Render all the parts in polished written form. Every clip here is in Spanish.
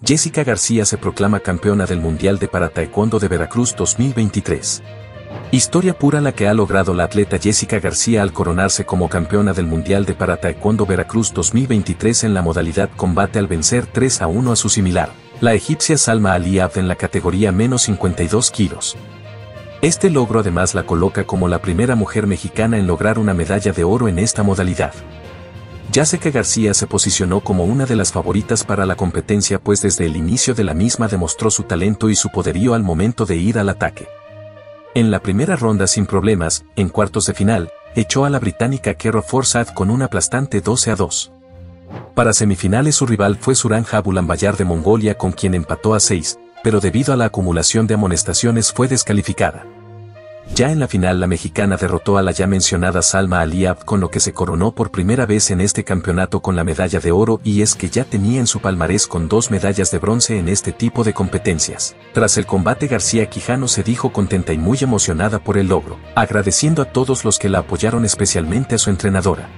Jessica García se proclama campeona del Mundial de ParaTaekwondo de Veracruz 2023. Historia pura la que ha logrado la atleta Jessica García al coronarse como campeona del Mundial de ParaTaekwondo Veracruz 2023 en la modalidad combate al vencer 3-1 a su similar, la egipcia Salma Ali Abd en la categoría menos 52 kilos. Este logro además la coloca como la primera mujer mexicana en lograr una medalla de oro en esta modalidad. Jessica García se posicionó como una de las favoritas para la competencia, pues desde el inicio de la misma demostró su talento y su poderío al momento de ir al ataque. En la primera ronda sin problemas, en cuartos de final, echó a la británica Kerro Forsad con un aplastante 12-2. Para semifinales su rival fue Suranja Bulan Bayar de Mongolia, con quien empató a 6, pero debido a la acumulación de amonestaciones fue descalificada. Ya en la final la mexicana derrotó a la ya mencionada Salma Ali Abd, con lo que se coronó por primera vez en este campeonato con la medalla de oro, y es que ya tenía en su palmarés con 2 medallas de bronce en este tipo de competencias. Tras el combate García Quijano se dijo contenta y muy emocionada por el logro, agradeciendo a todos los que la apoyaron, especialmente a su entrenadora.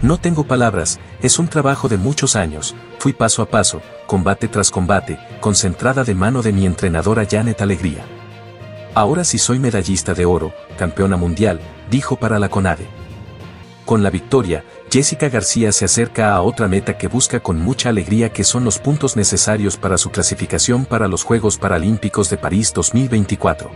No tengo palabras, es un trabajo de muchos años, fui paso a paso, combate tras combate, concentrada de mano de mi entrenadora Janet Alegría. Ahora sí soy medallista de oro, campeona mundial, dijo para la CONADE. Con la victoria, Jessica García se acerca a otra meta que busca con mucha alegría, que son los puntos necesarios para su clasificación para los Juegos Paralímpicos de París 2024.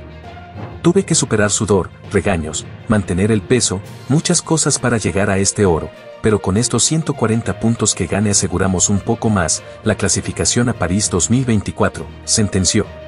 Tuve que superar sudor, regaños, mantener el peso, muchas cosas para llegar a este oro, pero con estos 140 puntos que gane aseguramos un poco más, la clasificación a París 2024, sentenció.